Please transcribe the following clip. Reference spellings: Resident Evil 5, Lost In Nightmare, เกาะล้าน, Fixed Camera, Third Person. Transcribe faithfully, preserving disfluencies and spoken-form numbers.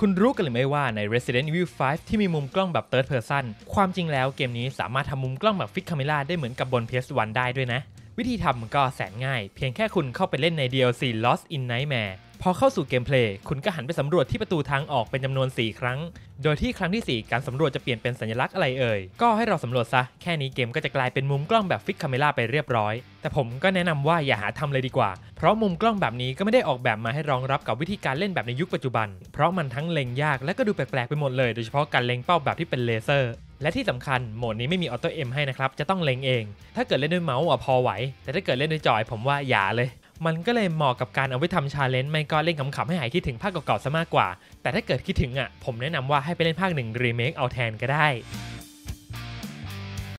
คุณรู้กันหรือไม่ว่าใน Resident Evil five ที่มีมุมกล้องแบบ Third Person ความจริงแล้วเกมนี้สามารถทำมุมกล้องแบบ Fixed Camera ได้เหมือนกับบน พี เอส วัน ได้ด้วยนะวิธีทำก็แสนง่ายเพียงแค่คุณเข้าไปเล่นใน ดี แอล ซี Lost In Nightmare พอเข้าสู่เกมเพลย์คุณก็หันไปสำรวจที่ประตูทางออกเป็นจำนวนสี่ครั้งโดยที่ครั้งที่สี่การสำรวจจะเปลี่ยนเป็นสัญลักษณ์อะไรเอ่ยก็ให้เราสำรวจซะแค่นี้เกมก็จะกลายเป็นมุมกล้องแบบฟิกคาเมล่าไปเรียบร้อยแต่ผมก็แนะนำว่าอย่าหาทำเลยดีกว่าเพราะมุมกล้องแบบนี้ก็ไม่ได้ออกแบบมาให้รองรับกับวิธีการเล่นแบบในยุคปัจจุบันเพราะมันทั้งเล็งยากและก็ดูแปลกๆไปหมดเลยโดยเฉพาะการเล็งเป้าแบบที่เป็นเลเซอร์และที่สำคัญโหมดนี้ไม่มีออโต้เอ็มให้นะครับจะต้องเล็งเองถ้าเกิดเล่นด้วยเมาส์อ่ะพอไหวแต่ถ้าเกิดเล่นด้วยจอยผมว่าอย่าเลยมันก็เลยเหมาะกับการเอาไปทำชาเลนจ์ไม่ก็เล่นขำๆให้หายคิดถึงภาคเก่าๆซะมากกว่าแต่ถ้าเกิดคิดถึงอ่ะผมแนะนำว่าให้ไปเล่นภาคหนึ่งรีเมคเอาแทนก็ได้